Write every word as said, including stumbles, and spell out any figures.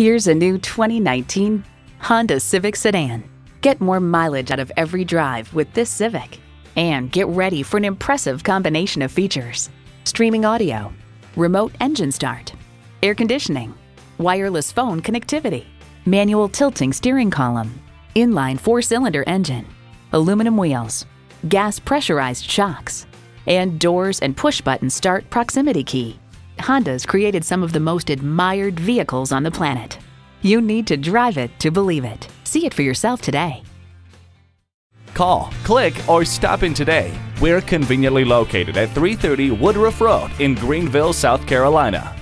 Here's a new twenty nineteen Honda Civic sedan. Get more mileage out of every drive with this Civic. And get ready for an impressive combination of features. Streaming audio, remote engine start, air conditioning, wireless phone connectivity, manual tilting steering column, inline four-cylinder engine, aluminum wheels, gas pressurized shocks, and doors and push-button start proximity key. Honda's created some of the most admired vehicles on the planet. You need to drive it to believe it. See it for yourself today. Call, click, or stop in today. We're conveniently located at three thirty Woodruff Road in Greenville, South Carolina.